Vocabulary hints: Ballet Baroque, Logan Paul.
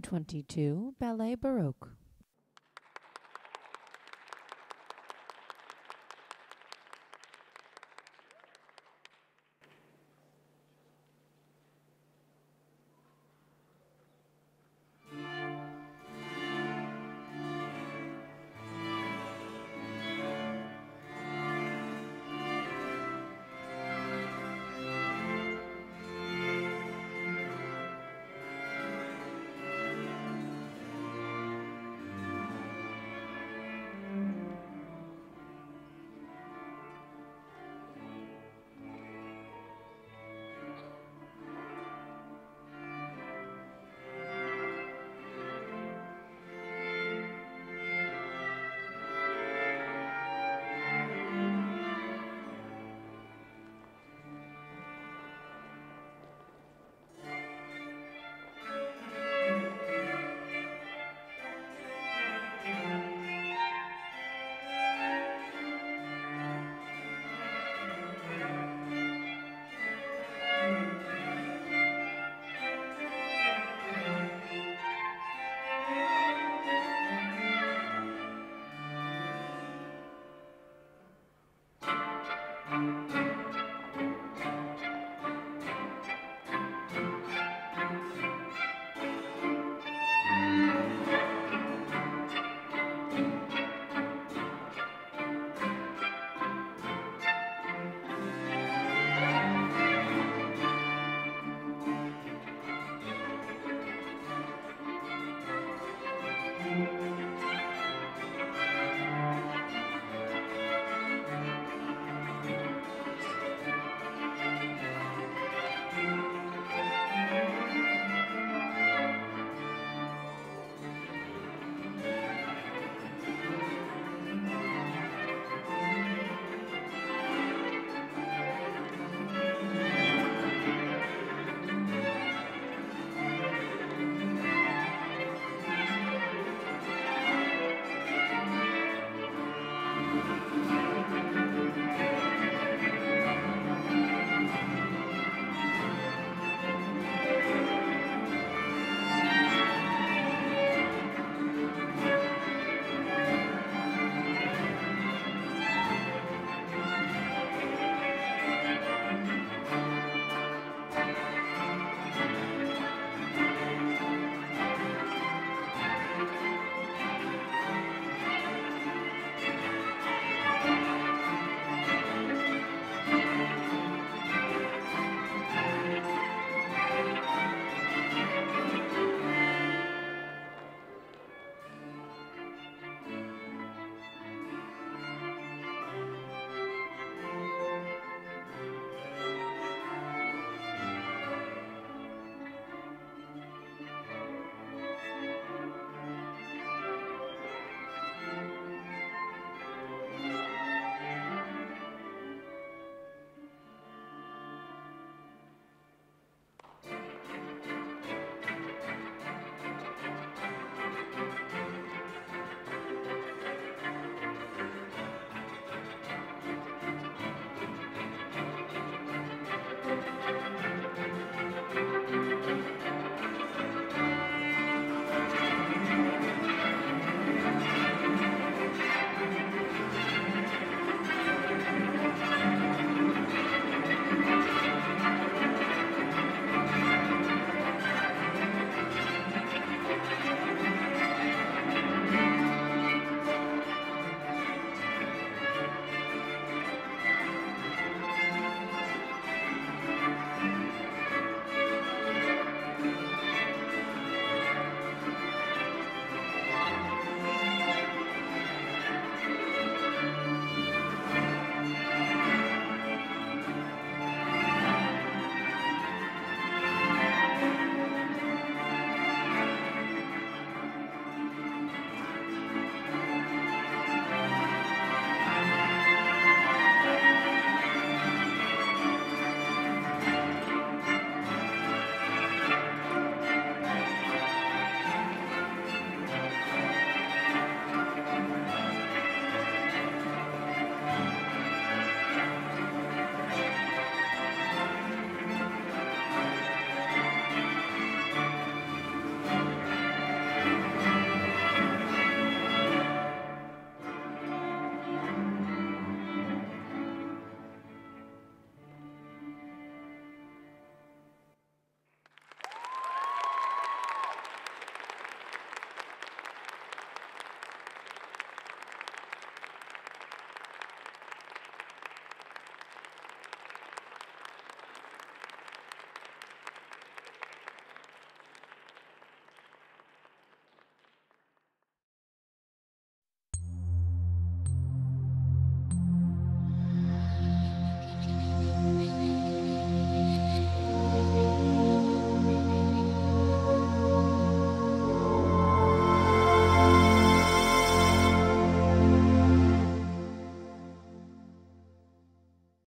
222, Ballet Baroque.